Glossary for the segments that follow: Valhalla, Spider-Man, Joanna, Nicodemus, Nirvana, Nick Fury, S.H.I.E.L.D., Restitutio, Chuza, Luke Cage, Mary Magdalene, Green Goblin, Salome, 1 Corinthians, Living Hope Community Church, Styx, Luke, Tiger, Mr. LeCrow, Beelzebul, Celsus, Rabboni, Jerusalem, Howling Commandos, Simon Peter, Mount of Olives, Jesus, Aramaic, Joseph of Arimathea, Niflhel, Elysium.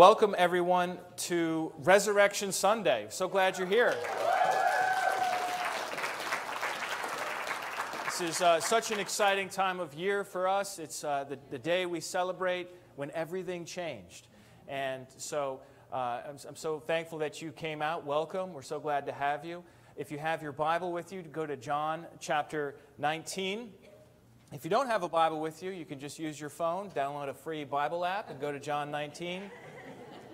Welcome, everyone, to Resurrection Sunday. So glad you're here. This is such an exciting time of year for us. It's the day we celebrate when everything changed. And so I'm so thankful that you came out. Welcome. We're so glad to have you. If you have your Bible with you, go to John chapter 19. If you don't have a Bible with you, you can just use your phone, download a free Bible app, and go to John 19.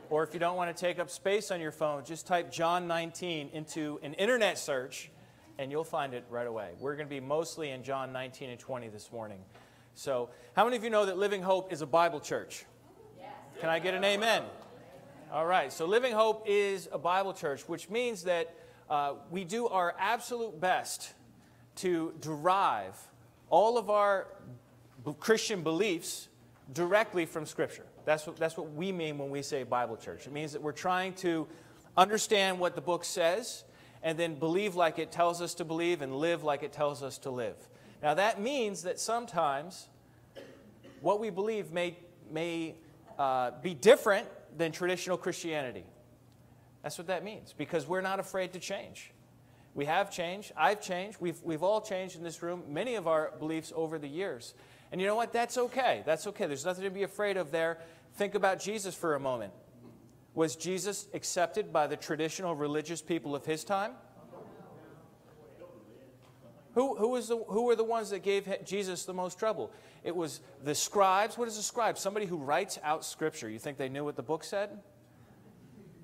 Or if you don't want to take up space on your phone, just type John 19 into an internet search, and you'll find it right away. We're going to be mostly in John 19 and 20 this morning. So how many of you know that Living Hope is a Bible church? Yes. Can I get an amen? All right. So Living Hope is a Bible church, which means that we do our absolute best to derive all of our Christian beliefs directly from Scripture. That's what we mean when we say Bible church. It means that we're trying to understand what the book says and then believe like it tells us to believe and live like it tells us to live. Now, that means that sometimes what we believe may be different than traditional Christianity. That's what that means, because we're not afraid to change. We have changed. I've changed. We've all changed in this room, many of our beliefs over the years. And you know what? That's okay. That's okay. There's nothing to be afraid of there. Think about Jesus for a moment. Was Jesus accepted by the traditional religious people of his time? Who were the ones that gave Jesus the most trouble? It was the scribes. What is a scribe? Somebody who writes out Scripture. You think they knew what the book said?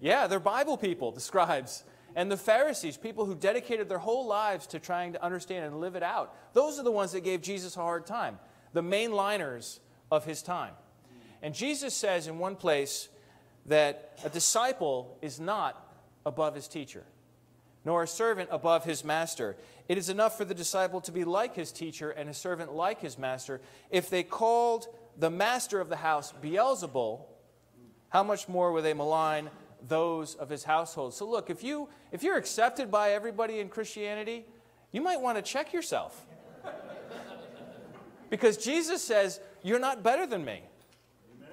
Yeah, they're Bible people, the scribes. And the Pharisees, people who dedicated their whole lives to trying to understand and live it out, those are the ones that gave Jesus a hard time, the mainliners of his time. And Jesus says in one place that a disciple is not above his teacher, nor a servant above his master. It is enough for the disciple to be like his teacher and a servant like his master. If they called the master of the house Beelzebul, how much more will they malign those of his household? So look, if you're accepted by everybody in Christianity, you might want to check yourself. Because Jesus says, you're not better than me. Amen.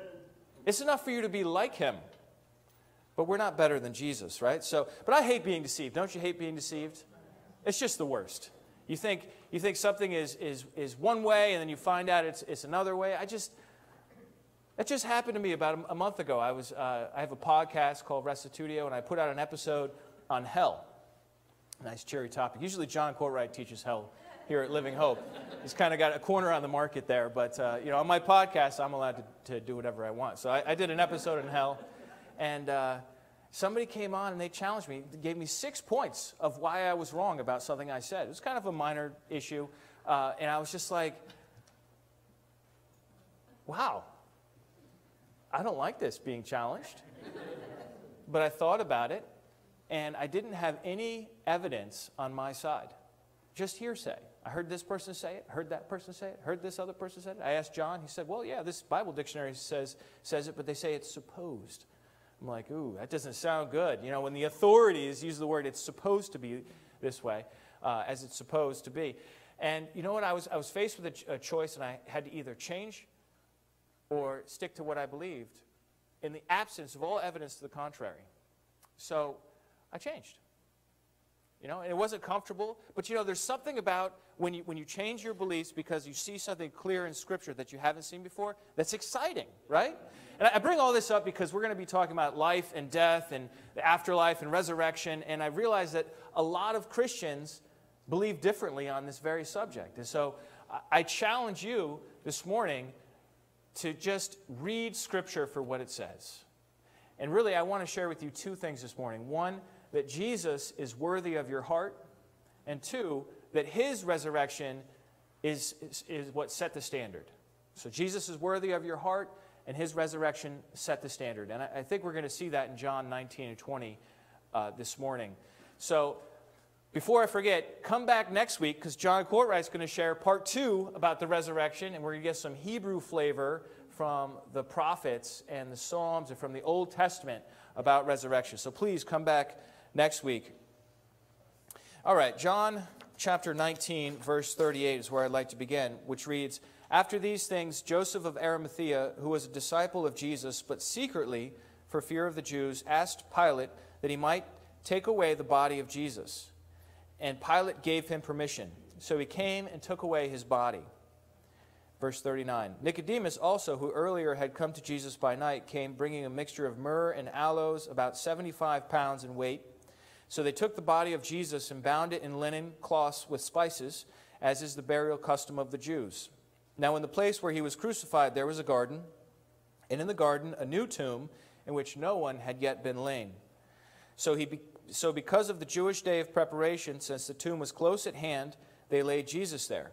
It's enough for you to be like him. But we're not better than Jesus, right? So, but I hate being deceived. Don't you hate being deceived? It's just the worst. You think something is one way, and then you find out it's another way. That just happened to me about a month ago. I have a podcast called Restitutio, and I put out an episode on hell. Nice cheery topic. Usually John Cortright teaches hell here at Living Hope. He's kind of got a corner on the market there. But you know, on my podcast, I'm allowed to do whatever I want. So I did an episode on hell, and somebody came on and they challenged me. They gave me 6 points of why I was wrong about something I said. It was kind of a minor issue, and I was just like, wow. I don't like this being challenged, but I thought about it, and I didn't have any evidence on my side, just hearsay. I heard this person say it, heard that person say it, heard this other person say it. I asked John, he said, well, yeah, this Bible dictionary says it, but they say it's supposed. I'm like, ooh, that doesn't sound good. You know, when the authorities use the word, it's supposed to be this way, as it's supposed to be. And you know what, I was faced with a choice, and I had to either change or stick to what I believed in the absence of all evidence to the contrary. So I changed. You know, and it wasn't comfortable, but you know, there's something about when you change your beliefs because you see something clear in Scripture that you haven't seen before, that's exciting, right? And I bring all this up because we're going to be talking about life and death and the afterlife and resurrection, and I realize that a lot of Christians believe differently on this very subject. And so I challenge you this morning to just read Scripture for what it says. And really, I want to share with you two things this morning. One, that Jesus is worthy of your heart. And two, that his resurrection is what set the standard. So Jesus is worthy of your heart, and his resurrection set the standard. And I think we're going to see that in John 19 and 20 this morning. So before I forget, come back next week because John Cortright's going to share part two about the resurrection, and we're going to get some Hebrew flavor from the prophets and the Psalms and from the Old Testament about resurrection. So please come back next week. All right, John chapter 19, verse 38 is where I'd like to begin, which reads, "After these things, Joseph of Arimathea, who was a disciple of Jesus, but secretly for fear of the Jews, asked Pilate that he might take away the body of Jesus. And Pilate gave him permission. So he came and took away his body. Verse 39, Nicodemus also, who earlier had come to Jesus by night, came bringing a mixture of myrrh and aloes, about 75 pounds in weight. So they took the body of Jesus and bound it in linen cloths with spices, as is the burial custom of the Jews. Now in the place where he was crucified there was a garden, and in the garden a new tomb in which no one had yet been laid. So because of the Jewish day of preparation, since the tomb was close at hand, they laid Jesus there.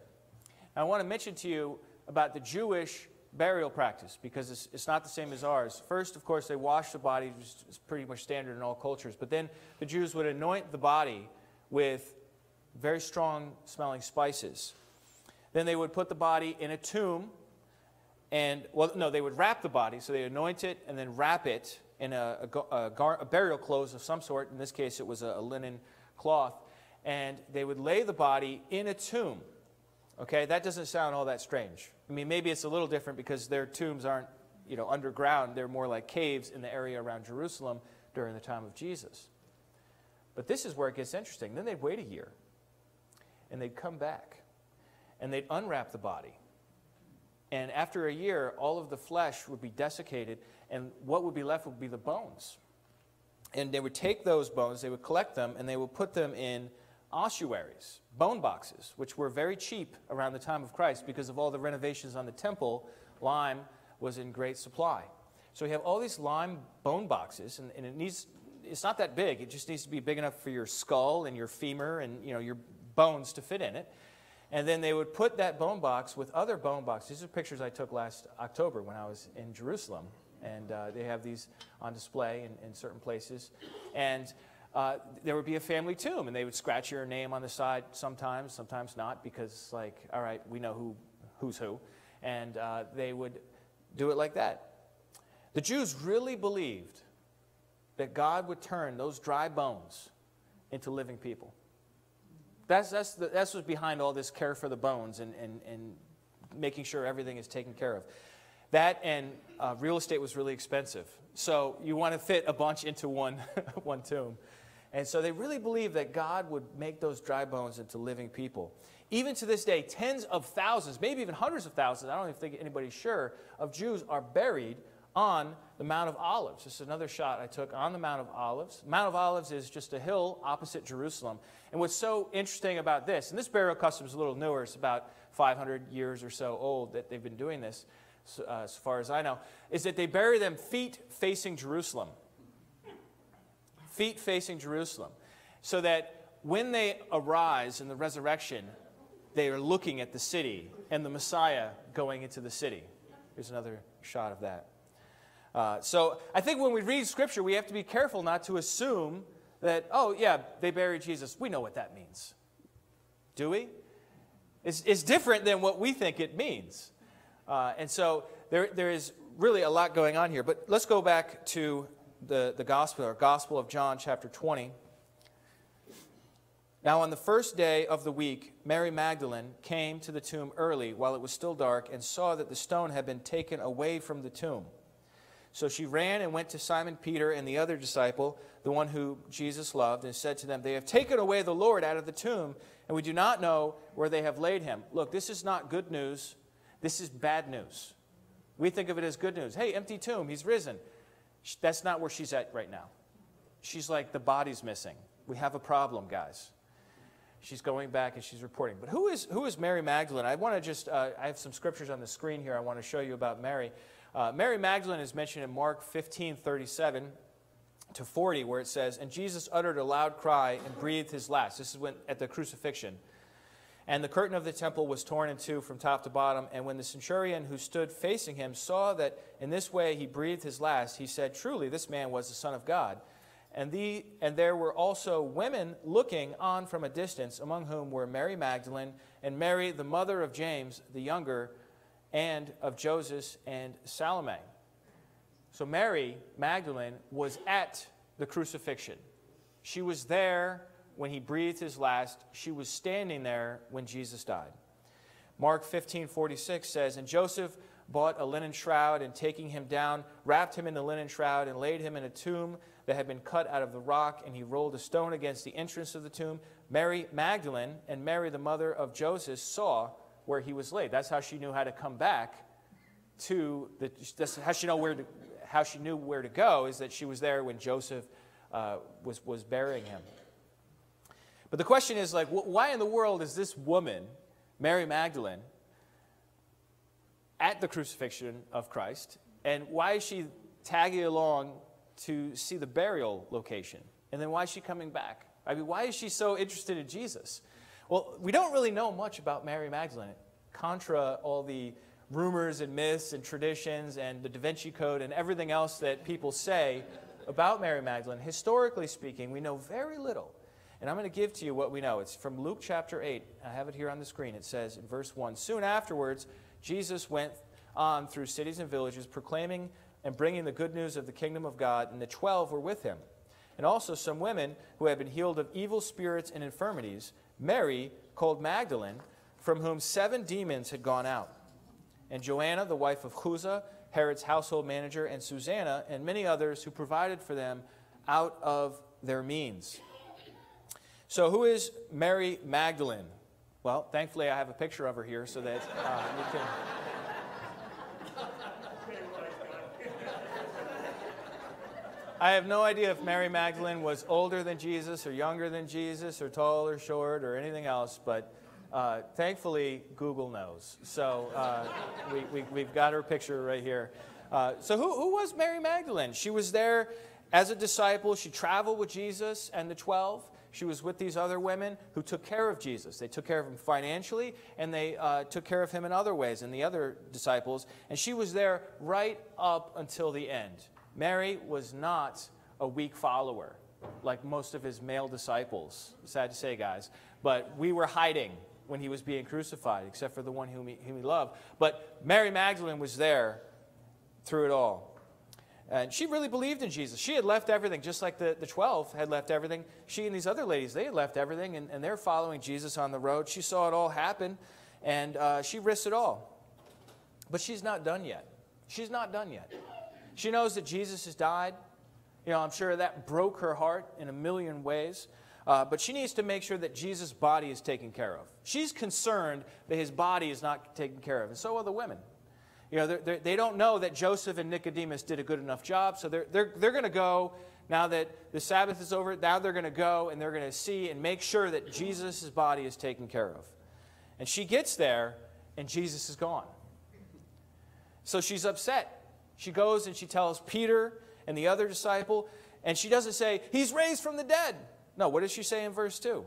Now I want to mention to you about the Jewish burial practice, because it's not the same as ours. First, of course, they wash the body, which is pretty much standard in all cultures. But then the Jews would anoint the body with very strong-smelling spices. Then they would put the body in a tomb, and, well, no, they would wrap the body. So they anoint it and then wrap it in a burial clothes of some sort. In this case, it was a linen cloth. And they would lay the body in a tomb. Okay, that doesn't sound all that strange. I mean, maybe it's a little different because their tombs aren't, you know, underground. They're more like caves in the area around Jerusalem during the time of Jesus. But this is where it gets interesting. Then they'd wait a year, and they'd come back, and they'd unwrap the body. And after a year, all of the flesh would be desiccated, and what would be left would be the bones. And they would take those bones, they would collect them, and they would put them in ossuaries, bone boxes, which were very cheap around the time of Christ because of all the renovations on the temple. Lime was in great supply. So we have all these lime bone boxes, and it's not that big. It just needs to be big enough for your skull and your femur and, you know, your bones to fit in it. And then they would put that bone box with other bone boxes. These are pictures I took last October when I was in Jerusalem, and they have these on display in certain places. And there would be a family tomb, and they would scratch your name on the side sometimes, sometimes not, because, like, all right, we know who's who. And they would do it like that. The Jews really believed that God would turn those dry bones into living people. That's what's behind all this care for the bones and making sure everything is taken care of. That and real estate was really expensive. So you want to fit a bunch into one tomb. And so they really believed that God would make those dry bones into living people. Even to this day, tens of thousands, maybe even hundreds of thousands, I don't even think anybody's sure, of Jews are buried on the Mount of Olives. This is another shot I took on the Mount of Olives. Mount of Olives is just a hill opposite Jerusalem. And what's so interesting about this, and this burial custom is a little newer, it's about 500 years or so old that they've been doing this, as far as I know, is that they bury them feet facing Jerusalem. Feet facing Jerusalem, so that when they arise in the resurrection, they are looking at the city and the Messiah going into the city. Here's another shot of that. So I think when we read Scripture, we have to be careful not to assume that, oh, yeah, they buried Jesus. We know what that means. Do we? It's different than what we think it means. And so there is really a lot going on here. But let's go back to the Gospel of John, chapter 20. Now on the first day of the week, Mary Magdalene came to the tomb early while it was still dark and saw that the stone had been taken away from the tomb. So she ran and went to Simon Peter and the other disciple, the one who Jesus loved, and said to them, "They have taken away the Lord out of the tomb, and we do not know where they have laid him." Look, this is not good news. This is bad news. We think of it as good news. Hey, empty tomb, he's risen. That's not where she's at right now. She's like, the body's missing. We have a problem, guys. She's going back and she's reporting. But who is Mary Magdalene? I want to just, I have some scriptures on the screen here I want to show you about Mary. Mary Magdalene is mentioned in Mark 15:37 to 40, where it says, "And Jesus uttered a loud cry and breathed his last." This is when, at the crucifixion. "And the curtain of the temple was torn in two from top to bottom. And when the centurion who stood facing him saw that in this way he breathed his last, he said, 'Truly, this man was the Son of God.' And there were also women looking on from a distance, among whom were Mary Magdalene and Mary, the mother of James the younger, and of Joseph and Salome." So Mary Magdalene was at the crucifixion. She was there when he breathed his last. She was standing there when Jesus died. Mark 15:46 says, "And Joseph bought a linen shroud, and taking him down, wrapped him in the linen shroud and laid him in a tomb that had been cut out of the rock, and he rolled a stone against the entrance of the tomb. Mary Magdalene and Mary, the mother of Joseph, saw where he was laid. That's how she knew how to come back to the, that's how she knew where to go, is that she was there when Joseph was burying him. But the question is, like, why in the world is this woman, Mary Magdalene, at the crucifixion of Christ, and why is she tagging along to see the burial location? And then why is she coming back? I mean, why is she so interested in Jesus? Well, we don't really know much about Mary Magdalene, contra all the rumors and myths and traditions and the Da Vinci Code and everything else that people say about Mary Magdalene. Historically speaking, we know very little. And I'm going to give to you what we know. It's from Luke chapter 8. I have it here on the screen. It says in verse 1, "Soon afterwards, Jesus went on through cities and villages, proclaiming and bringing the good news of the kingdom of God, and the 12 were with him. And also some women who had been healed of evil spirits and infirmities, Mary, called Magdalene, from whom 7 demons had gone out, and Joanna, the wife of Chuza, Herod's household manager, and Susanna, and many others who provided for them out of their means." So who is Mary Magdalene? Well, thankfully I have a picture of her here so that you can... I have no idea if Mary Magdalene was older than Jesus or younger than Jesus or tall or short or anything else, but thankfully Google knows. So we've got her picture right here. So who was Mary Magdalene? She was there as a disciple. She traveled with Jesus and the 12. She was with these other women who took care of Jesus. They took care of him financially, and they took care of him in other ways, and the other disciples. And she was there right up until the end. Mary was not a weak follower like most of his male disciples. Sad to say, guys. But we were hiding when he was being crucified, except for the one whom he loved. But Mary Magdalene was there through it all. And she really believed in Jesus. She had left everything, just like the 12 had left everything. She and these other ladies, they had left everything, and they're following Jesus on the road. She saw it all happen, and she risked it all. But she's not done yet. She's not done yet. She knows that Jesus has died. You know, I'm sure that broke her heart in a million ways. But she needs to make sure that Jesus' body is taken care of. She's concerned that his body is not taken care of, and so are the women. You know, they don't know that Joseph and Nicodemus did a good enough job, so they're going to go, now that the Sabbath is over, now they're going to go and they're going to see and make sure that Jesus' body is taken care of. And she gets there, and Jesus is gone. So she's upset. She goes and she tells Peter and the other disciple, and she doesn't say, "He's raised from the dead." No, what does she say in verse 2?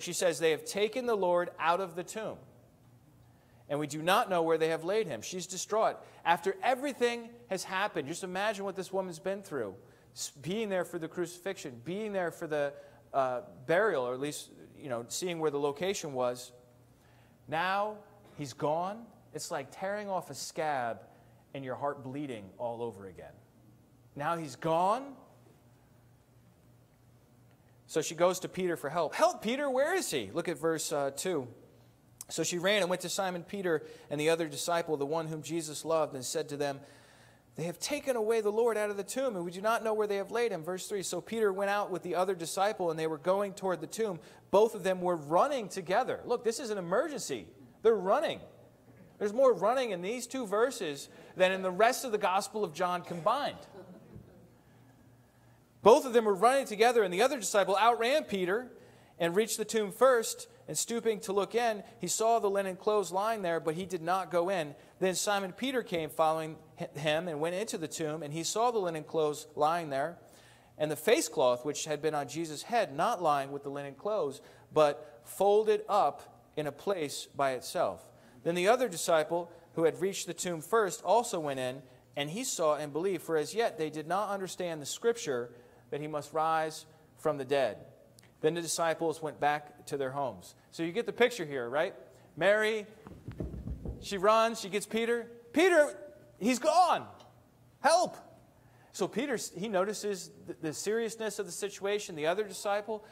She says, "They have taken the Lord out of the tomb, and we do not know where they have laid him." She's distraught. After everything has happened, just imagine what this woman's been through. Being there for the crucifixion, being there for the burial, or at least, you know, seeing where the location was. Now he's gone. It's like tearing off a scab and your heart bleeding all over again. Now he's gone. So she goes to Peter for help. "Help, Peter, where is he?" Look at verse 2. "So she ran and went to Simon Peter and the other disciple, the one whom Jesus loved, and said to them, 'They have taken away the Lord out of the tomb, and we do not know where they have laid him.'" Verse 3, "So Peter went out with the other disciple, and they were going toward the tomb. Both of them were running together." Look, this is an emergency. They're running. There's more running in these two verses than in the rest of the Gospel of John combined. "Both of them were running together, and the other disciple outran Peter and reached the tomb first. And stooping to look in, he saw the linen clothes lying there, but he did not go in. Then Simon Peter came following him and went into the tomb, and he saw the linen clothes lying there, and the face cloth which had been on Jesus' head, not lying with the linen clothes, but folded up in a place by itself. Then the other disciple, who had reached the tomb first, also went in, and he saw and believed, for as yet they did not understand the scripture that he must rise from the dead. Then the disciples went back to their homes." So you get the picture here, right? Mary, she runs, she gets Peter. "Peter, he's gone. Help." So Peter, he notices the seriousness of the situation. The other disciple,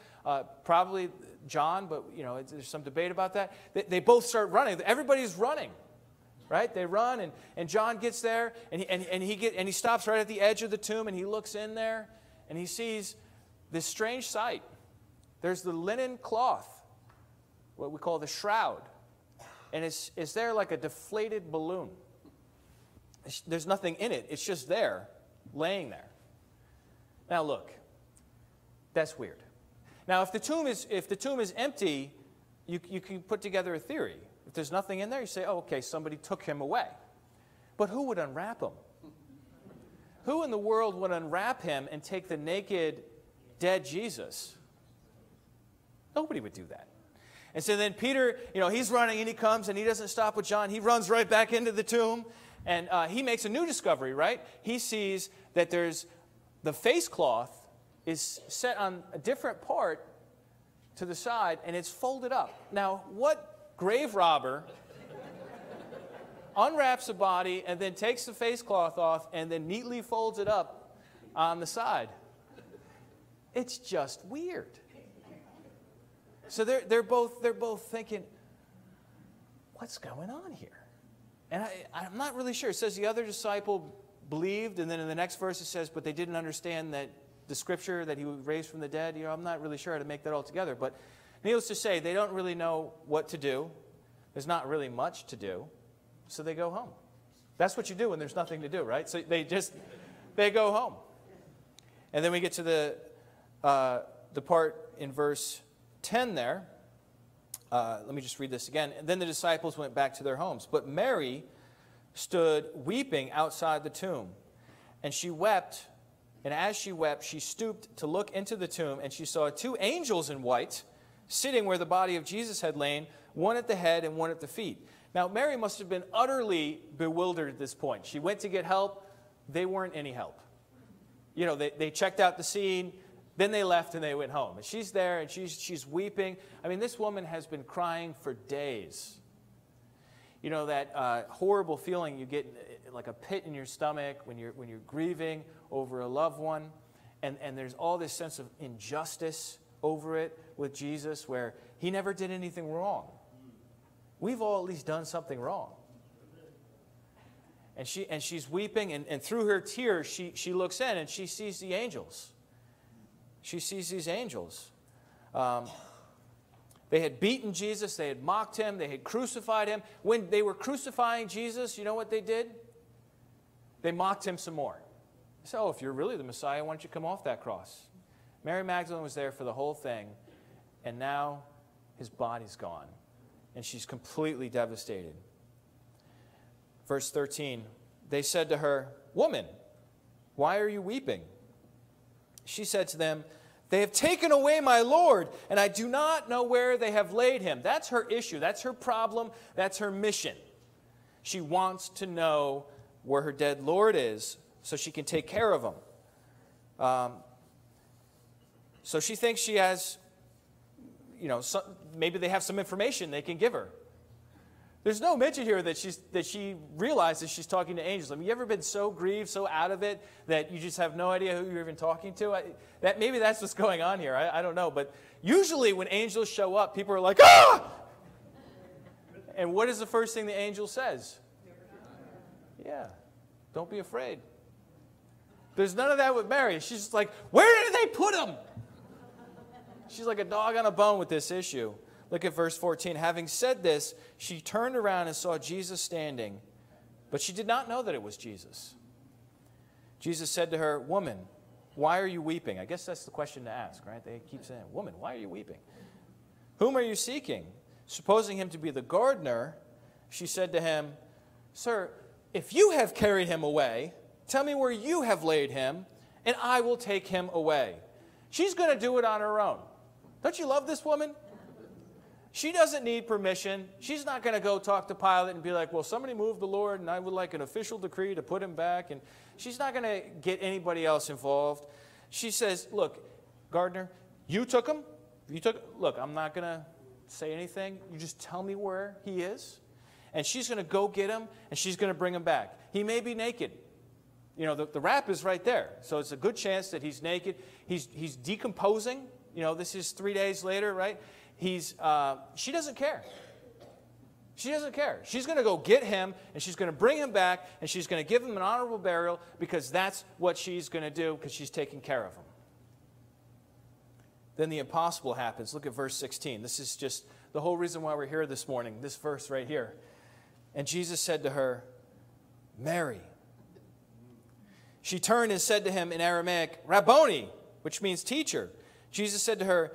probably John, but you know, there's some debate about that. They both start running. Everybody's running. right? They run, and John gets there, and he stops right at the edge of the tomb, and he looks in there, and he sees this strange sight. There's the linen cloth, what we call the shroud, and it's there like a deflated balloon. There's nothing in it. It's just there, laying there. Now look, that's weird. Now if the tomb is empty, you can put together a theory. If there's nothing in there, you say, oh, okay, somebody took him away. But who would unwrap him? Who in the world would unwrap him and take the naked, dead Jesus? Nobody would do that. And so then Peter, he's running, and he comes, and he doesn't stop with John. He runs right back into the tomb, and he makes a new discovery, right? He sees that there's the face cloth is set on a different part to the side, and it's folded up. Now, what grave robber unwraps a body and then takes the face cloth off and then neatly folds it up on the side? It's just weird. So they're both thinking, what's going on here? And I'm not really sure. It says the other disciple believed, and then in the next verse it says, but they didn't understand that the scripture that he was raised from the dead. I'm not really sure how to make that all together. But needless to say, they don't really know what to do. There's not really much to do. So they go home. That's what you do when there's nothing to do, right? So they go home. And then we get to the part in verse 10 there. Let me just read this again. And then the disciples went back to their homes. But Mary stood weeping outside the tomb. And she wept. And as she wept, she stooped to look into the tomb. And she saw two angels in white sitting where the body of Jesus had lain, one at the head and one at the feet. Now, Mary must have been utterly bewildered at this point. She went to get help. They weren't any help. They checked out the scene. Then they left and they went home. And she's there and she's weeping. I mean, this woman has been crying for days. That horrible feeling you get like a pit in your stomach when you're grieving over a loved one. And there's all this sense of injustice over it with Jesus, where he never did anything wrong. We've all at least done something wrong. And she's weeping, and through her tears she looks in and she sees the angels. She sees these angels. They had beaten Jesus. They had mocked him. They had crucified him. When they were crucifying Jesus, you know what they did? They mocked him some more. So, if you're really the Messiah, why don't you come off that cross? Mary Magdalene was there for the whole thing, and now his body's gone, and she's completely devastated. Verse 13, they said to her, "Woman, why are you weeping?" She said to them, "They have taken away my Lord, and I do not know where they have laid him." That's her issue. That's her problem. That's her mission. She wants to know where her dead Lord is so she can take care of him. So she thinks she has, maybe they have some information they can give her. There's no mention here that she realizes she's talking to angels. I mean, you ever been so grieved, so out of it, that you just have no idea who you're even talking to? Maybe that's what's going on here. I don't know. But usually when angels show up, people are like, ah! And what is the first thing the angel says? Yeah, don't be afraid. There's none of that with Mary. She's just like, where did they put him? She's like a dog on a bone with this issue. Look at verse 14. Having said this, she turned around and saw Jesus standing, but she did not know that it was Jesus. Jesus said to her, "Woman, why are you weeping?" I guess that's the question to ask, right? They keep saying, "Woman, why are you weeping? Whom are you seeking?" Supposing him to be the gardener, she said to him, "Sir, if you have carried him away, tell me where you have laid him, and I will take him away." She's going to do it on her own. Don't you love this woman? She doesn't need permission. She's not going to go talk to Pilate and be like, well, somebody moved the Lord, and I would like an official decree to put him back. And she's not going to get anybody else involved. She says, look, gardener, you took him. Look, I'm not going to say anything. You just tell me where he is. And she's going to go get him, and she's going to bring him back. He may be naked. The wrap is right there. So it's a good chance that he's naked. He's decomposing. This is 3 days later, right? She doesn't care. She doesn't care. She's going to go get him, and she's going to bring him back, and she's going to give him an honorable burial, because that's what she's going to do, because she's taking care of him. Then the impossible happens. Look at verse 16. This is just the whole reason why we're here this morning, this verse right here. And Jesus said to her, Mary. She turned and said to him in Aramaic, Rabboni, which means teacher. Jesus said to her,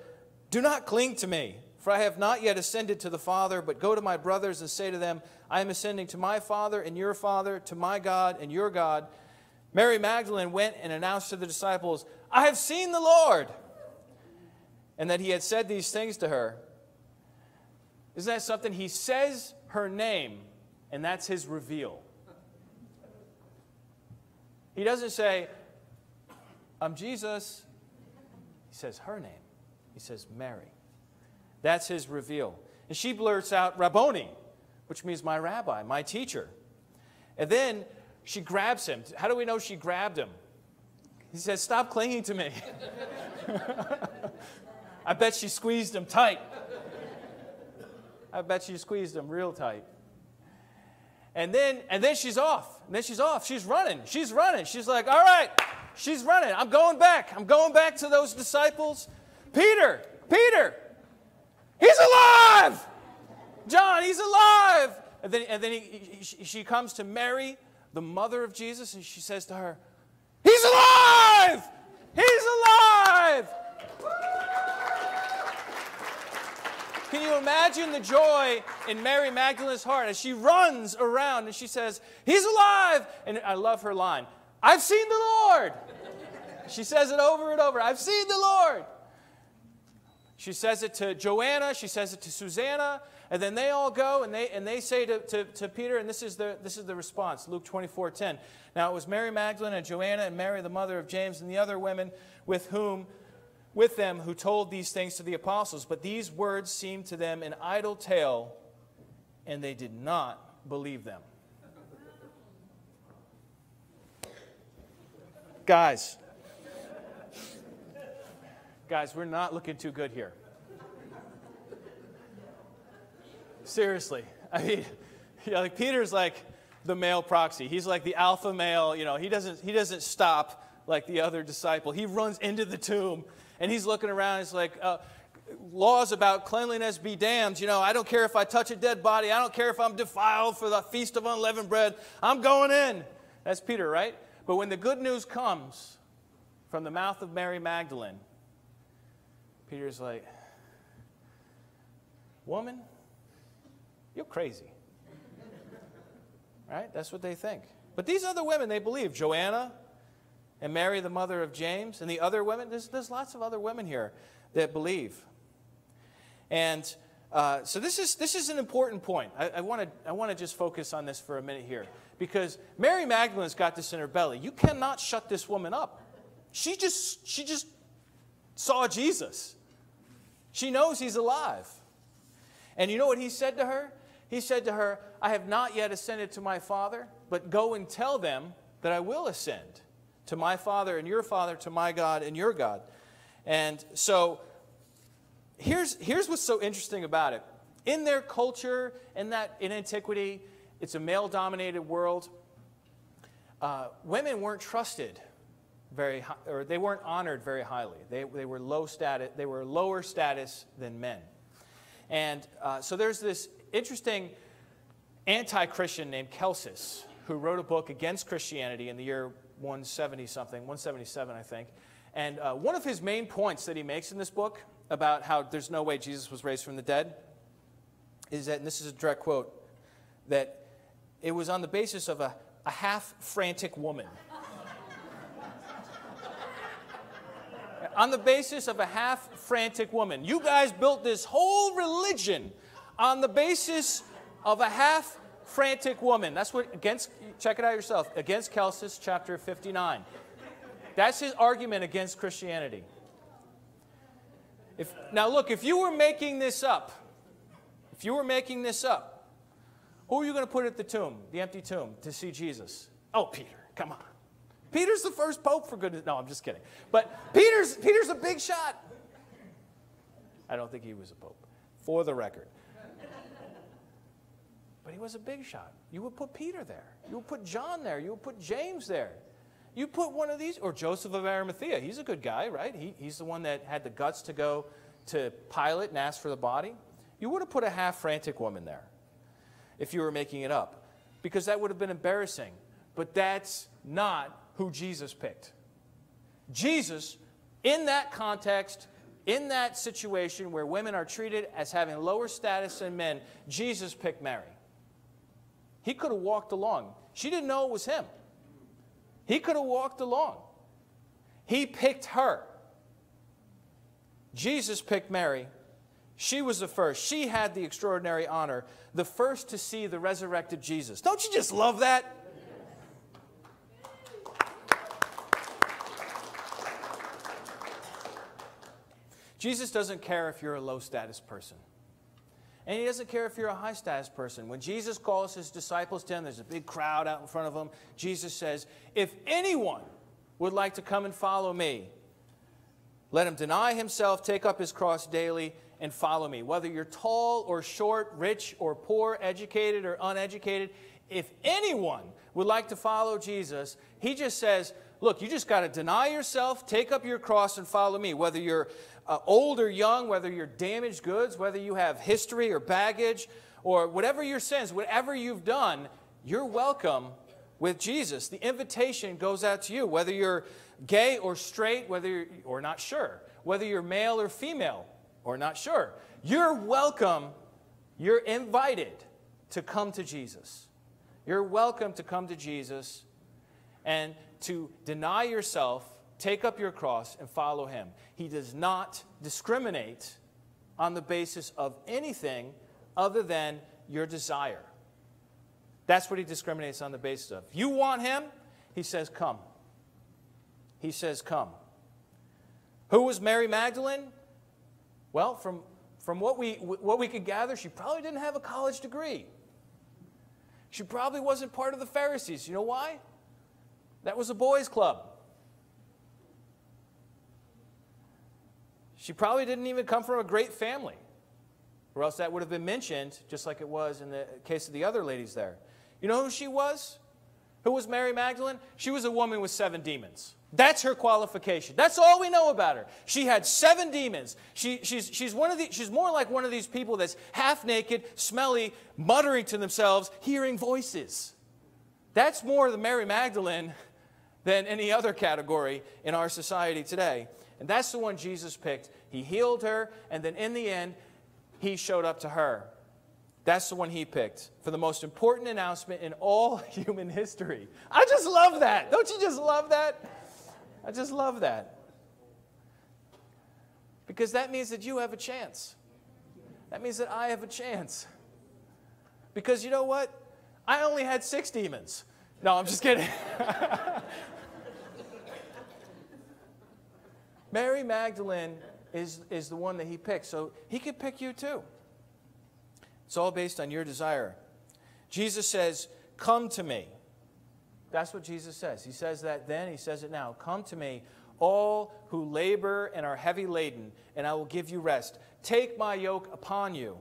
do not cling to me, for I have not yet ascended to the Father, but go to my brothers and say to them, I am ascending to my Father and your Father, to my God and your God. Mary Magdalene went and announced to the disciples, I have seen the Lord, and that he had said these things to her. Isn't that something? He says her name, and that's his reveal. He doesn't say, I'm Jesus. He says her name. He says Mary. That's his reveal. And she blurts out Rabboni, which means my rabbi, my teacher. And then she grabs him. How do we know she grabbed him? He says, stop clinging to me. I bet she squeezed him tight. I bet she squeezed him real tight. And then she's off. And then she's off. She's running. She's running. She's like, all right. She's running. I'm going back. I'm going back to those disciples. Peter. Peter. He's alive. John, he's alive. And then she comes to Mary, the mother of Jesus, and she says to her, he's alive. He's alive. Can you imagine the joy in Mary Magdalene's heart as she runs around and she says, he's alive! And I love her line, I've seen the Lord! She says it over and over, I've seen the Lord! She says it to Joanna, she says it to Susanna, and then they all go and they say to Peter, and this is the response, Luke 24:10. Now it was Mary Magdalene and Joanna and Mary the mother of James and the other women with them who told these things to the apostles. But these words seemed to them an idle tale, and they did not believe them. Guys, we're not looking too good here. Seriously. I mean, like Peter's like the male proxy. He's like the alpha male, he doesn't stop like the other disciple. He runs into the tomb. And he's looking around, he's like, laws about cleanliness be damned. I don't care if I touch a dead body. I don't care if I'm defiled for the feast of unleavened bread. I'm going in. That's Peter, right? But when the good news comes from the mouth of Mary Magdalene, Peter's like, woman, you're crazy. Right? That's what they think. But these other women, they believe. Joanna, and Mary, the mother of James, and the other women. There's lots of other women here that believe. And so this is an important point. I want to just focus on this for a minute here. Because Mary Magdalene's got this in her belly. You cannot shut this woman up. She just saw Jesus. She knows he's alive. And you know what he said to her? He said to her, I have not yet ascended to my Father, but go and tell them that I will ascend to my Father and your Father, to my God and your God. And so here's what's so interesting about it. In their culture, in antiquity, it's a male-dominated world. Women weren't trusted very high, or they weren't honored very highly. They were low status. They were lower status than men. And so there's this interesting anti-Christian named Celsus who wrote a book against Christianity in the year 170-something, 177, I think. And one of his main points that he makes in this book about how there's no way Jesus was raised from the dead is that, and this is a direct quote, that it was on the basis of a half-frantic woman. On the basis of a half-frantic woman. You guys built this whole religion on the basis of a half-frantic woman. That's what, check it out yourself, against Celsus, chapter 59. That's his argument against Christianity. Now look, if you were making this up, who are you going to put at the tomb, the empty tomb, to see Jesus? Oh, Peter, come on. Peter's the first pope, for goodness. No, I'm just kidding. But Peter's a big shot. I don't think he was a pope, for the record. But he was a big shot. You would put Peter there. You would put John there. You would put James there. You put one of these, or Joseph of Arimathea. He's a good guy, right? He's the one that had the guts to go to Pilate and ask for the body. You would have put a half-frantic woman there if you were making it up, because that would have been embarrassing. But that's not who Jesus picked. Jesus, in that context, in that situation where women are treated as having lower status than men, Jesus picked Mary. He could have walked along. She didn't know it was him. He could have walked along. He picked her. Jesus picked Mary. She was the first. She had the extraordinary honor, the first to see the resurrected Jesus. Don't you just love that? Jesus doesn't care if you're a low-status person. And he doesn't care if you're a high-status person. When Jesus calls his disciples to him, there's a big crowd out in front of him. Jesus says, if anyone would like to come and follow me, let him deny himself, take up his cross daily, and follow me. Whether you're tall or short, rich or poor, educated or uneducated, if anyone would like to follow Jesus, he just says, look, you just got to deny yourself, take up your cross, and follow me. Whether you're old or young, whether you're damaged goods, whether you have history or baggage, or whatever your sins, whatever you've done, you're welcome with Jesus. The invitation goes out to you, whether you're gay or straight, whether you're, or not sure, whether you're male or female, or not sure. You're welcome. You're invited to come to Jesus. You're welcome to come to Jesus and to deny yourself, take up your cross, and follow him. He does not discriminate on the basis of anything other than your desire. That's what he discriminates on the basis of. If you want him, he says, come. He says, come. Who was Mary Magdalene? Well, from what we could gather, she probably didn't have a college degree. She probably wasn't part of the Pharisees. You know why? That was a boys' club. She probably didn't even come from a great family, or else that would have been mentioned, just like it was in the case of the other ladies there. You know who she was? Who was Mary Magdalene? She was a woman with 7 demons. That's her qualification. That's all we know about her. She had 7 demons. She's more like one of these people that's half naked, smelly, muttering to themselves, hearing voices. That's more the Mary Magdalene than any other category in our society today. And that's the one Jesus picked. He healed her, and then in the end, he showed up to her. That's the one he picked for the most important announcement in all human history. I just love that. Don't you just love that? I just love that. Because that means that you have a chance. That means that I have a chance. Because you know what? I only had 6 demons. No, I'm just kidding. Mary Magdalene is the one that he picked. So he could pick you too. It's all based on your desire. Jesus says, come to me. That's what Jesus says. He says that then. He says it now. Come to me, all who labor and are heavy laden, and I will give you rest. Take my yoke upon you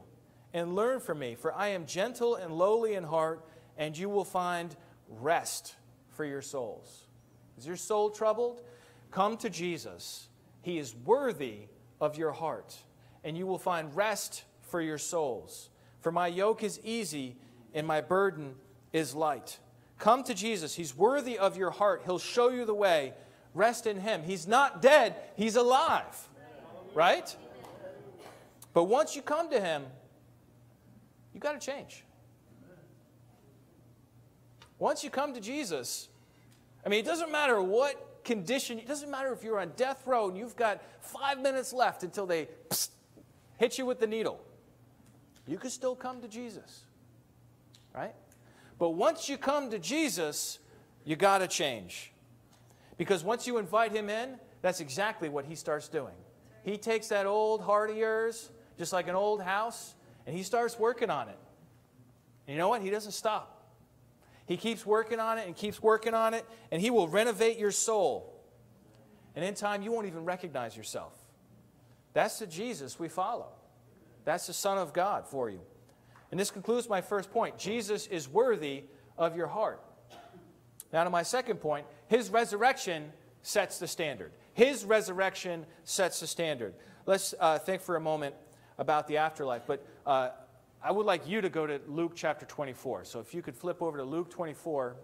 and learn from me, for I am gentle and lowly in heart, and you will find rest for your souls. Is your soul troubled? Come to Jesus. He is worthy of your heart, and you will find rest for your souls. For my yoke is easy, and my burden is light. Come to Jesus. He's worthy of your heart. He'll show you the way. Rest in him. He's not dead. He's alive. Right? But once you come to him, you've got to change. Once you come to Jesus, I mean, it doesn't matter what condition. It doesn't matter if you're on death row and you've got 5 minutes left until they hit you with the needle. You can still come to Jesus. Right? But once you come to Jesus, you got to change. Because once you invite him in, that's exactly what he starts doing. He takes that old heart of yours, just like an old house, and he starts working on it. And you know what? He doesn't stop. He keeps working on it and keeps working on it, and he will renovate your soul. And in time, you won't even recognize yourself. That's the Jesus we follow. That's the Son of God for you. And this concludes my first point. Jesus is worthy of your heart. Now to my second point, his resurrection sets the standard. His resurrection sets the standard. Let's think for a moment about the afterlife. But I would like you to go to Luke chapter 24. So if you could flip over to Luke 24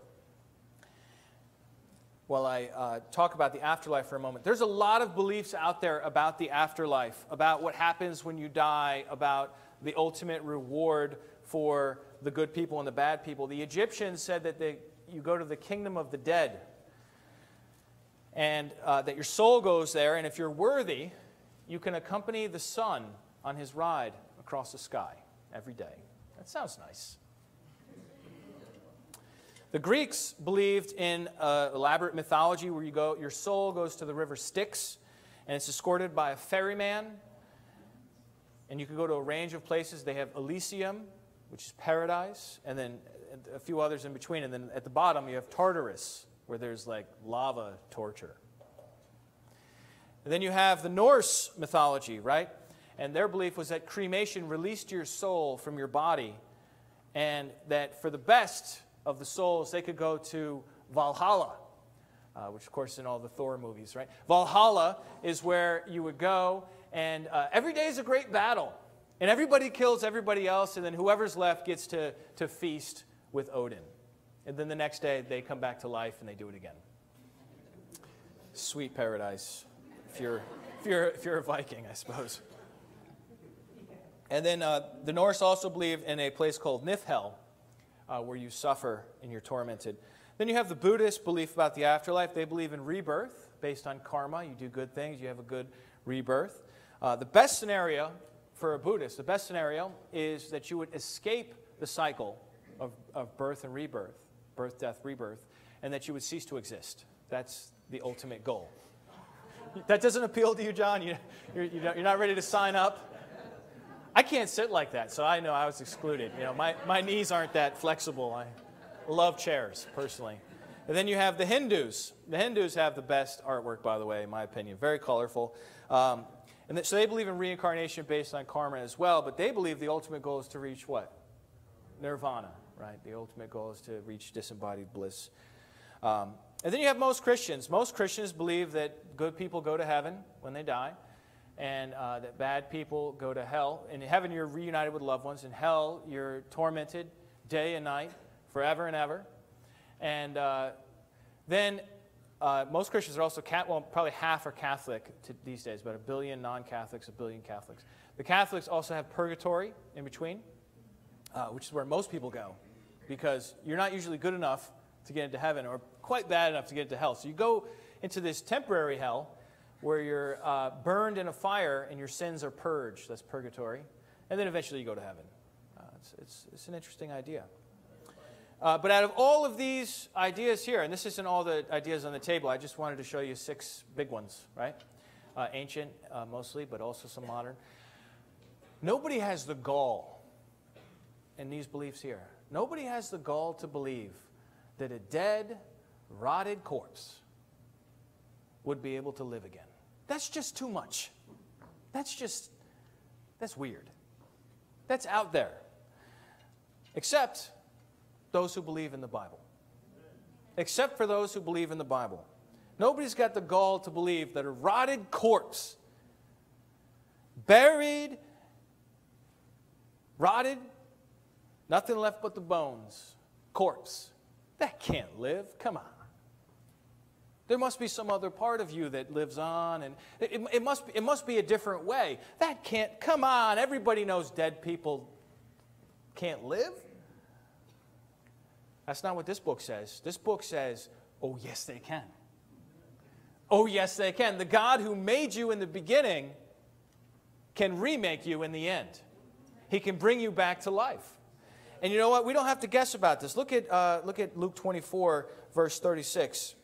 while I talk about the afterlife for a moment. There's a lot of beliefs out there about the afterlife, about what happens when you die, about the ultimate reward for the good people and the bad people. The Egyptians said that you go to the kingdom of the dead, and that your soul goes there, and if you're worthy, you can accompany the sun on his ride across the sky every day. That sounds nice. The Greeks believed in elaborate mythology where you go, your soul goes to the river Styx, and it's escorted by a ferryman, and you can go to a range of places. They have Elysium, which is paradise, and then a few others in between, and then at the bottom you have Tartarus, where there's like lava torture. And then you have the Norse mythology, right? And their belief was that cremation released your soul from your body, and that for the best of the souls, they could go to Valhalla, which, of course, in all the Thor movies, right? Valhalla is where you would go, and every day is a great battle, and everybody kills everybody else, and then whoever's left gets to feast with Odin. And then the next day, they come back to life, and they do it again. Sweet paradise, if you're a Viking, I suppose. And then the Norse also believed in a place called Niflhel, where you suffer and you're tormented. Then you have the Buddhist belief about the afterlife. They believe in rebirth based on karma. You do good things, you have a good rebirth. The best scenario for a Buddhist, the best scenario is that you would escape the cycle of birth and rebirth, birth, death, rebirth, and that you would cease to exist. That's the ultimate goal. That doesn't appeal to you, John? You're not ready to sign up? I can't sit like that, so I know I was excluded. You know, my knees aren't that flexible. I love chairs, personally. And then you have the Hindus. The Hindus have the best artwork, by the way, in my opinion. Very colorful. So they believe in reincarnation based on karma as well, but they believe the ultimate goal is to reach what? Nirvana, right? The ultimate goal is to reach disembodied bliss. And then you have most Christians. Most Christians believe that good people go to heaven when they die, and that bad people go to hell. In heaven, you're reunited with loved ones. In hell, you're tormented day and night, forever and ever. And then most Christians are also, probably half are Catholic these days, about 1 billion non-Catholics, 1 billion Catholics. The Catholics also have purgatory in between, which is where most people go, because you're not usually good enough to get into heaven or quite bad enough to get into hell. So you go into this temporary hell, where you're burned in a fire and your sins are purged. That's purgatory. And then eventually you go to heaven. It's an interesting idea. But out of all of these ideas here, and this isn't all the ideas on the table, I just wanted to show you 6 big ones, right? Ancient mostly, but also some modern. Nobody has the gall in these beliefs here. Nobody has the gall to believe that a dead, rotted corpse would be able to live again. That's just too much. That's weird. That's out there. Except those who believe in the Bible. Except for those who believe in the Bible. Nobody's got the gall to believe that a rotted corpse, buried, rotted, nothing left but the bones, corpse, that can't live. Come on. There must be some other part of you that lives on, and it must be a different way. That can't, come on, everybody knows dead people can't live. That's not what this book says. This book says, oh, yes, they can. Oh, yes, they can. The God who made you in the beginning can remake you in the end. He can bring you back to life. And you know what? We don't have to guess about this. Look at Luke 24, verse 36.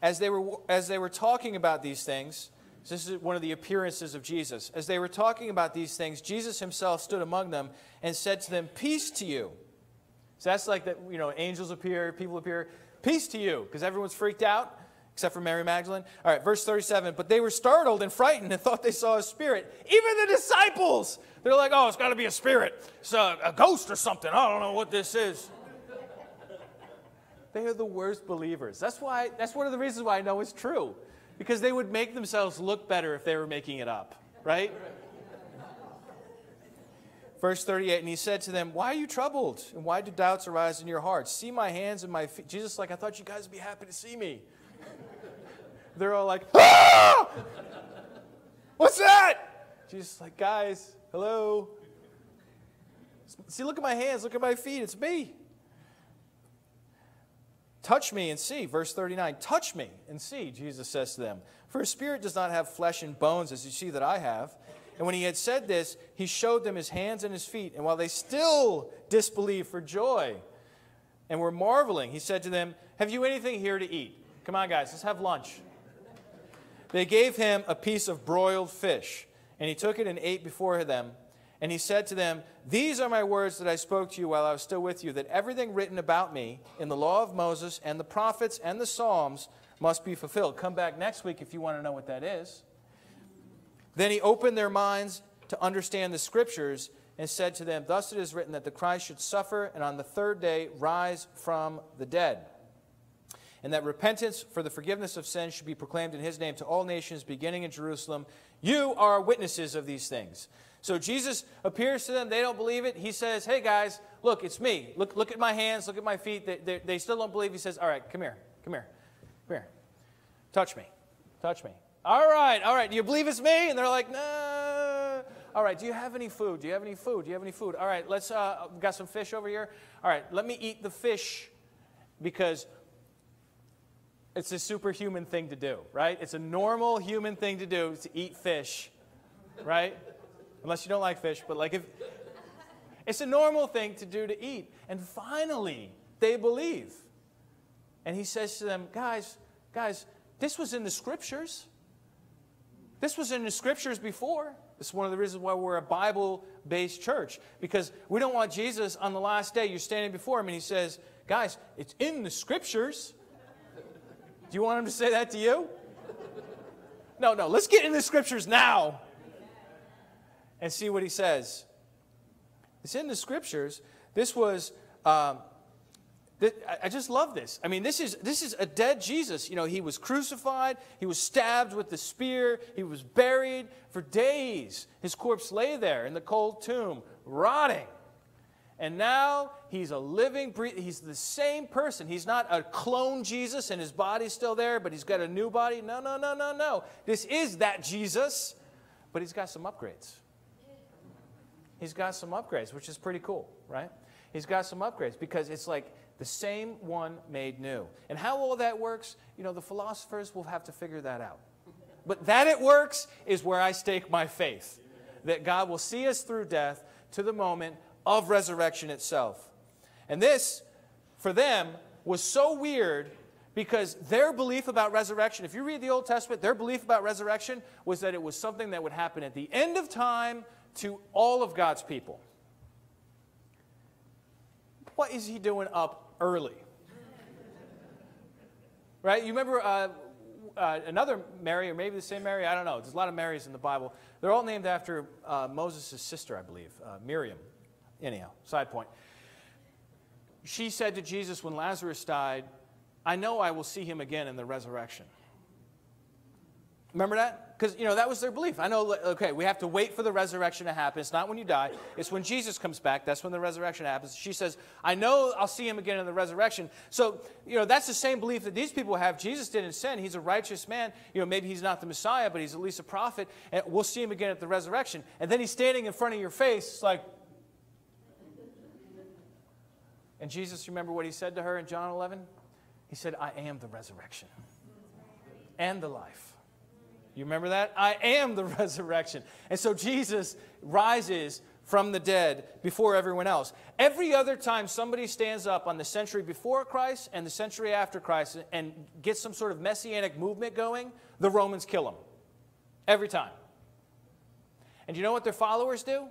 As they were talking about these things, this is one of the appearances of Jesus. As they were talking about these things, Jesus himself stood among them and said to them, "Peace to you." So that's like that, you know, angels appear, people appear. Peace to you, because everyone's freaked out. except for Mary Magdalene. All right, verse 37. But they were startled and frightened and thought they saw a spirit. Even the disciples, they're like, oh, it's got to be a spirit. It's a ghost or something. I don't know what this is. They are the worst believers. That's one of the reasons why I know it's true. Because they would make themselves look better if they were making it up, right? Verse 38, and he said to them, why are you troubled? And why do doubts arise in your hearts? See my hands and my feet. Jesus is like, I thought you guys would be happy to see me. They're all like, ah! What's that? Jesus is like, guys, hello. See, look at my hands, look at my feet, it's me. Touch me and see. Verse 39, touch me and see, Jesus says to them. For a spirit does not have flesh and bones, as you see that I have. And when he had said this, he showed them his hands and his feet. And while they still disbelieved for joy and were marveling, he said to them, have you anything here to eat? Come on, guys, let's have lunch. They gave him a piece of broiled fish, and he took it and ate before them. And he said to them, these are my words that I spoke to you while I was still with you, that everything written about me in the law of Moses and the prophets and the Psalms must be fulfilled. Come back next week if you want to know what that is. Then he opened their minds to understand the Scriptures and said to them, thus it is written that the Christ should suffer and on the third day rise from the dead, and that repentance for the forgiveness of sins should be proclaimed in his name to all nations, beginning in Jerusalem. You are witnesses of these things. So Jesus appears to them. They don't believe it. He says, hey, guys, look, it's me. Look at my hands. Look at my feet. They still don't believe. He says, all right, come here. Come here. Come here. Touch me. Touch me. All right, do you believe it's me? And they're like, no. All right, do you have any food? Do you have any food? Do you have any food? All right, let's, we've got some fish over here. All right, let me eat the fish because it's a superhuman thing to do, right? It's a normal human thing to do to eat fish, right? Unless you don't like fish, but like if, it's a normal thing to do to eat. And finally, they believe. And he says to them, guys, this was in the Scriptures. This was in the Scriptures before. It's one of the reasons why we're a Bible-based church, because we don't want Jesus on the last day. You're standing before him, and he says, guys, it's in the Scriptures. Do you want him to say that to you? No, let's get in the Scriptures now and see what he says. It's in the Scriptures. This was... I just love this. I mean, this is a dead Jesus. You know, he was crucified. He was stabbed with the spear. He was buried for days. His corpse lay there in the cold tomb, rotting. And now he's a living, he's the same person. He's not a clone Jesus and his body's still there, but he's got a new body. No. This is that Jesus, but he's got some upgrades. He's got some upgrades, which is pretty cool, right? He's got some upgrades because it's like, the same one made new. And how all that works, you know, the philosophers will have to figure that out. But that it works is where I stake my faith, that God will see us through death to the moment of resurrection itself. And this, for them, was so weird because their belief about resurrection, if you read the Old Testament, their belief about resurrection was that it was something that would happen at the end of time to all of God's people. What is he doing up early? Right? You remember another Mary, or maybe the same Mary, I don't know. There's a lot of Marys in the Bible. They're all named after Moses' sister, I believe, Miriam. Anyhow, side point. She said to Jesus when Lazarus died, I know I will see him again in the resurrection. Remember that? Because, you know, that was their belief. I know, okay, we have to wait for the resurrection to happen. It's not when you die. It's when Jesus comes back. That's when the resurrection happens. She says, I know I'll see him again in the resurrection. So, you know, that's the same belief that these people have. Jesus didn't sin. He's a righteous man. You know, maybe he's not the Messiah, but he's at least a prophet. And we'll see him again at the resurrection. And then he's standing in front of your face. It's like... And Jesus, remember what he said to her in John 11? He said, I am the resurrection and the life. You remember that? I am the resurrection. And so Jesus rises from the dead before everyone else. Every other time somebody stands up on the century before Christ and the century after Christ and gets some sort of messianic movement going, the Romans kill them. Every time. And you know what their followers do?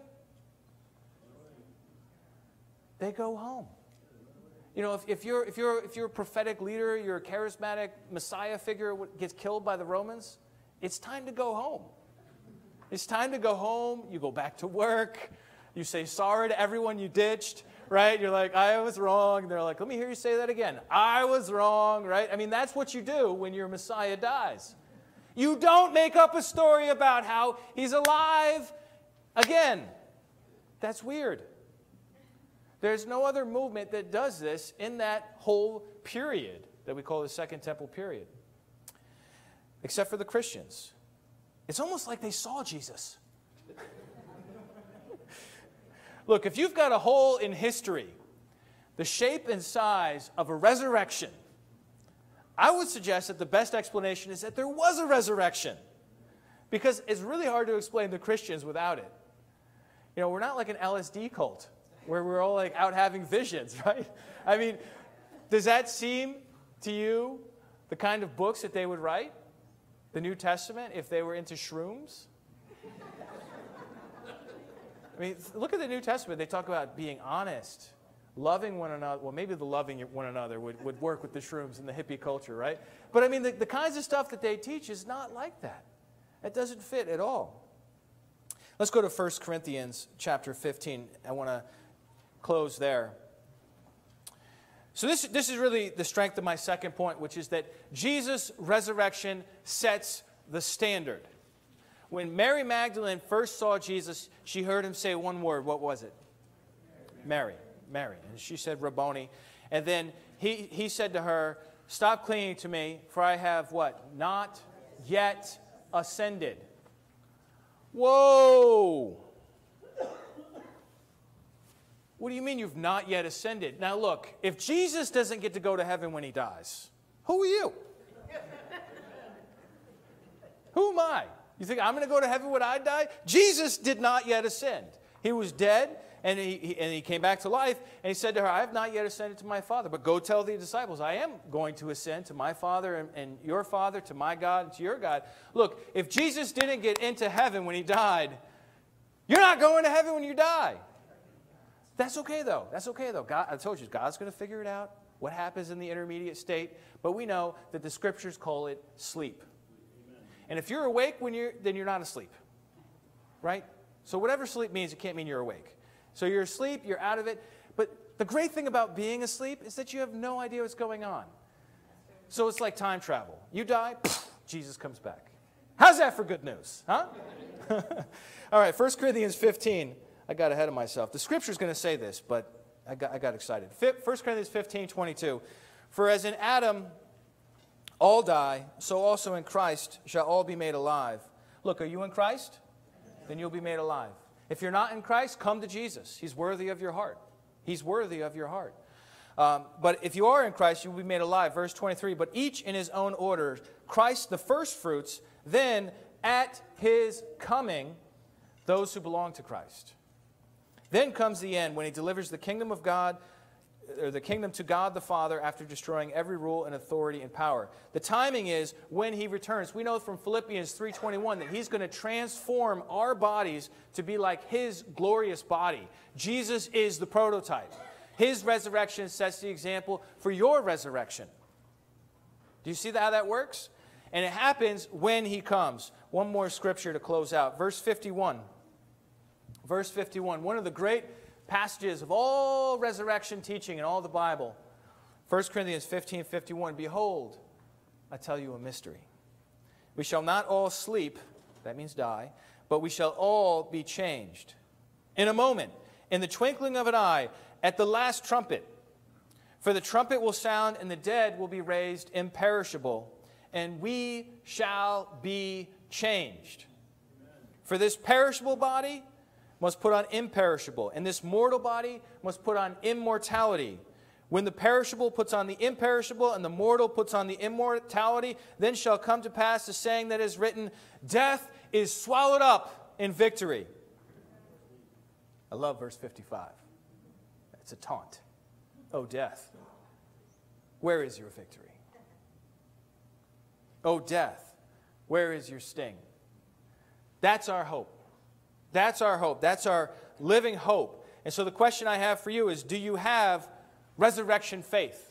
They go home. You know, if you're a prophetic leader, you're a charismatic Messiah figure gets killed by the Romans, it's time to go home. It's time to go home. You go back to work. You say sorry to everyone you ditched, right? You're like, I was wrong. And they're like, let me hear you say that again. I was wrong, right? I mean, that's what you do when your Messiah dies. You don't make up a story about how he's alive again. That's weird. There's no other movement that does this in that whole period that we call the Second Temple period, except for the Christians. It's almost like they saw Jesus. Look, if you've got a hole in history, the shape and size of a resurrection, I would suggest that the best explanation is that there was a resurrection, because it's really hard to explain the Christians without it. You know, we're not like an LSD cult where we're all like out having visions, right? I mean, does that seem to you the kind of books that they would write? The New Testament, if they were into shrooms? I mean, look at the New Testament. They talk about being honest, loving one another. Well, maybe the loving one another would work with the shrooms and the hippie culture, right? But I mean, the kinds of stuff that they teach is not like that. It doesn't fit at all. Let's go to 1 Corinthians chapter 15. I want to close there. So this is really the strength of my second point, which is that Jesus' resurrection sets the standard. When Mary Magdalene first saw Jesus, she heard him say one word. What was it? Mary. Mary. And she said, Rabboni. And then he said to her, stop clinging to me, for I have what? Not yet ascended. Whoa! What do you mean you've not yet ascended? Now look, if Jesus doesn't get to go to heaven when he dies, who are you? Who am I? You think I'm going to go to heaven when I die? Jesus did not yet ascend. He was dead, and he came back to life, and he said to her, I have not yet ascended to my Father, but go tell the disciples, I am going to ascend to my Father and your Father, to my God and to your God. Look, if Jesus didn't get into heaven when he died, you're not going to heaven when you die. That's okay, though. That's okay, though. God, I told you, God's going to figure it out, what happens in the intermediate state, but we know that the Scriptures call it sleep. And if you're awake, then you're not asleep, right? So whatever sleep means, it can't mean you're awake. So you're asleep, you're out of it. But the great thing about being asleep is that you have no idea what's going on. So it's like time travel. You die, Jesus comes back. How's that for good news, huh? All right, 1 Corinthians 15. I got ahead of myself. The Scripture's going to say this, but I got excited. 1 Corinthians 15:22. For as in Adam all die, so also in Christ shall all be made alive. Look, are you in Christ? Then you'll be made alive. If you're not in Christ, come to Jesus. He's worthy of your heart. He's worthy of your heart. But if you are in Christ, you will be made alive. Verse 23, but each in his own order, Christ the first fruits, then at his coming, those who belong to Christ. Then comes the end when he delivers the kingdom of God, or the kingdom to God the Father, after destroying every rule and authority and power. The timing is when he returns. We know from Philippians 3:21 that he's going to transform our bodies to be like his glorious body. Jesus is the prototype. His resurrection sets the example for your resurrection. Do you see how that works? And it happens when he comes. One more scripture to close out. Verse 51. Verse 51, one of the great passages of all resurrection teaching in all the Bible. 1 Corinthians 15:51, behold, I tell you a mystery. We shall not all sleep, that means die, but we shall all be changed. In a moment, in the twinkling of an eye, at the last trumpet. For the trumpet will sound, and the dead will be raised imperishable, and we shall be changed. For this perishable body must put on imperishable, and this mortal body must put on immortality. When the perishable puts on the imperishable, and the mortal puts on the immortality, then shall come to pass the saying that is written, death is swallowed up in victory. I love verse 55. It's a taunt. Oh, death, where is your victory? Oh, death, where is your sting? That's our hope. That's our hope. That's our living hope. And so the question I have for you is, do you have Resurrection faith.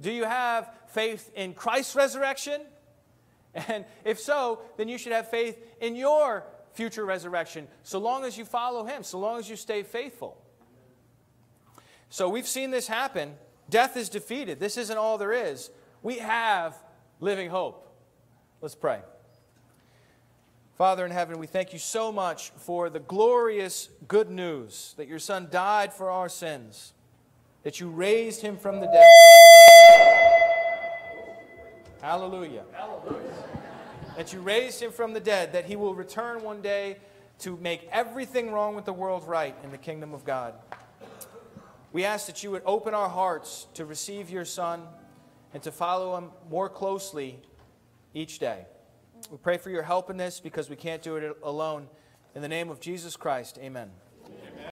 Do you have faith in Christ's resurrection? And if so, then you should have faith in your future resurrection, so long as you follow him, so long as you stay faithful. So we've seen this happen. Death is defeated. This isn't all there is. We have living hope. Let's pray. Father in heaven, we thank you so much for the glorious good news that your Son died for our sins, that you raised him from the dead. Hallelujah. Hallelujah. That you raised him from the dead, that he will return one day to make everything wrong with the world right in the kingdom of God. We ask that you would open our hearts to receive your Son and to follow him more closely each day. We pray for your help in this because we can't do it alone. In the name of Jesus Christ, amen.